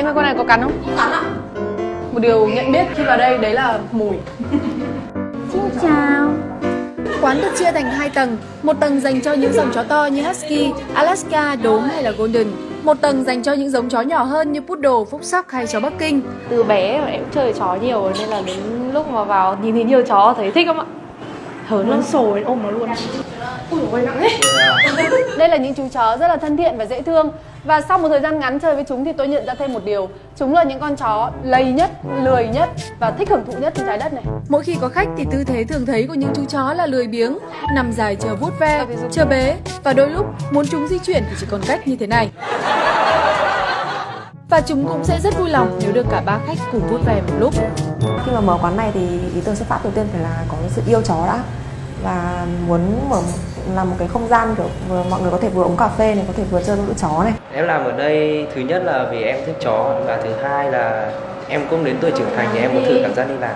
Em ơi, con này có cắn không? Không cắn ạ. Một điều nhận biết khi vào đây đấy là mùi. Xin chào. Quán được chia thành 2 tầng, một tầng dành cho những dòng chó to như Husky, Alaska, đốm hay là Golden, một tầng dành cho những giống chó nhỏ hơn như Poodle, Phúc Sắc hay chó Bắc Kinh. Từ bé em chơi chó nhiều nên là đến lúc mà vào nhìn thấy nhiều chó thấy thích không ạ? Hớn lắm, sổ đến ôm nó luôn. Ui ôi nặng ấy. Đây là những chú chó rất là thân thiện và dễ thương. Và sau một thời gian ngắn chơi với chúng thì tôi nhận ra thêm một điều. Chúng là những con chó lầy nhất, lười nhất và thích hưởng thụ nhất trên trái đất này. Mỗi khi có khách thì tư thế thường thấy của những chú chó là lười biếng, nằm dài chờ vuốt ve, chờ bế. Và đôi lúc muốn chúng di chuyển thì chỉ còn cách như thế này. Và chúng cũng sẽ rất vui lòng nếu được cả 3 khách cùng vuốt ve một lúc. Khi mà mở quán này thì ý tưởng xuất phát đầu tiên phải là có sự yêu chó đã. Và muốn mở làm một cái không gian kiểu vừa, mọi người có thể vừa uống cà phê này, có thể vừa chơi với chó này. Em làm ở đây thứ nhất là vì em thích chó, và thứ hai là em cũng đến tuổi trưởng thành thì em muốn thử cảm giác đi làm.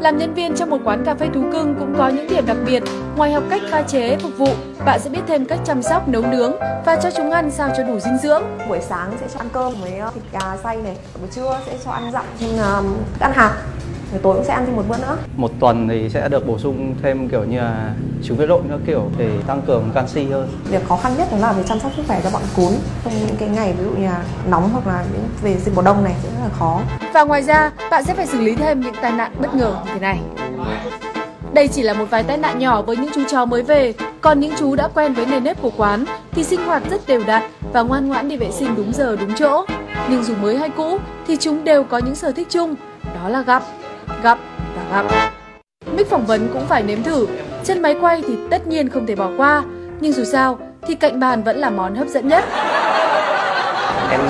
Làm nhân viên trong một quán cà phê thú cưng cũng có những điểm đặc biệt. Ngoài học cách pha chế, phục vụ, bạn sẽ biết thêm cách chăm sóc, nấu nướng và cho chúng ăn sao cho đủ dinh dưỡng. Buổi sáng sẽ cho ăn cơm với thịt gà xay này, buổi trưa sẽ cho ăn dặm, ăn hạt. Rồi tối cũng sẽ ăn thêm một bữa nữa. Một tuần thì sẽ được bổ sung thêm kiểu như là trứng huyết lộn nữa kiểu để tăng cường canxi hơn. Việc khó khăn nhất đó là về chăm sóc sức khỏe cho bọn cún. Trong những cái ngày ví dụ như là nóng hoặc là những về dịch mùa đông này sẽ rất là khó. Và ngoài ra bạn sẽ phải xử lý thêm những tai nạn bất ngờ như thế này. Đây chỉ là một vài tai nạn nhỏ với những chú chó mới về. Còn những chú đã quen với nề nếp của quán thì sinh hoạt rất đều đặn và ngoan ngoãn đi vệ sinh đúng giờ đúng chỗ. Nhưng dù mới hay cũ thì chúng đều có những sở thích chung, đó là gặp và gặp. Mic phỏng vấn cũng phải nếm thử, chân máy quay thì tất nhiên không thể bỏ qua, nhưng dù sao thì cạnh bàn vẫn là món hấp dẫn nhất. Em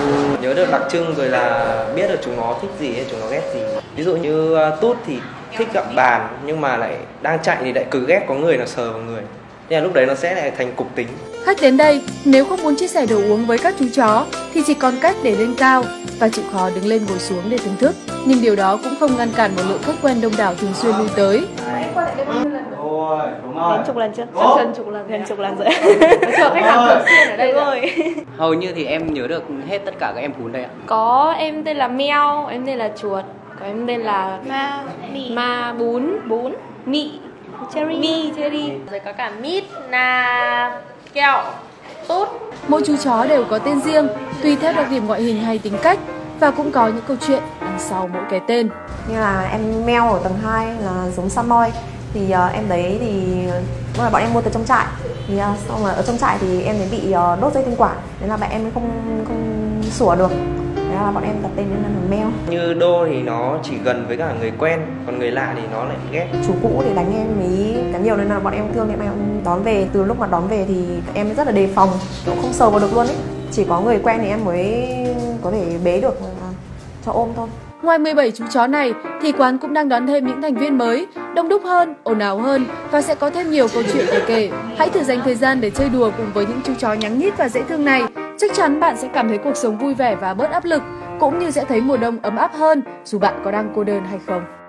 nhớ được đặc trưng rồi là biết được chúng nó thích gì hay chúng nó ghét gì. Ví dụ như tút thì thích gặp bàn nhưng mà lại đang chạy thì lại cứ ghét có người nào sờ vào người. Thế là lúc đấy nó sẽ lại thành cục tính. Khách đến đây nếu không muốn chia sẻ đồ uống với các chú chó thì chỉ còn cách để lên cao và chịu khó đứng lên ngồi xuống để thưởng thức. Nhưng điều đó cũng không ngăn cản một lượng khách quen đông đảo thường xuyên lui tới. Em qua lại đây bao nhiêu lần rồi? Đến chục lần chưa? Chắc gần chục lần rồi. Chờ khách hàng thường xuyên ở đây rồi. Hầu như thì em nhớ được hết tất cả các em cún đây ạ. Có em tên là Mèo, em tên là Chuột, có em tên là Ma, Bún, Mị, Cherry, rồi có cả Mít, Na, Kẹo, Tốt. Mỗi chú chó đều có tên riêng, tùy theo đặc điểm ngoại hình hay tính cách. Và cũng có những câu chuyện đằng sau mỗi cái tên. Như là em Mèo ở tầng 2 là giống Samoy. Thì em đấy thì lúc là bọn em mua từ trong trại. Thì xong là ở trong trại thì em đấy bị đốt dây tinh quản. Nên là bạn em không sủa được. Thế là bọn em đặt tên nên là Mèo. Như Đô thì nó chỉ gần với cả người quen, còn người lạ thì nó lại ghét. Chú cũ thì đánh em ý cả nhiều nên là bọn em thương, em đón về. Từ lúc mà đón về thì em rất là đề phòng, cũng không sờ vào được luôn ấy. Chỉ có người quen thì em mới có thể bế được cho ôm thôi. Ngoài 17 chú chó này thì quán cũng đang đón thêm những thành viên mới, đông đúc hơn, ồn ào hơn và sẽ có thêm nhiều câu chuyện để kể. Hãy thử dành thời gian để chơi đùa cùng với những chú chó nhắn nhít và dễ thương này. Chắc chắn bạn sẽ cảm thấy cuộc sống vui vẻ và bớt áp lực, cũng như sẽ thấy mùa đông ấm áp hơn dù bạn có đang cô đơn hay không.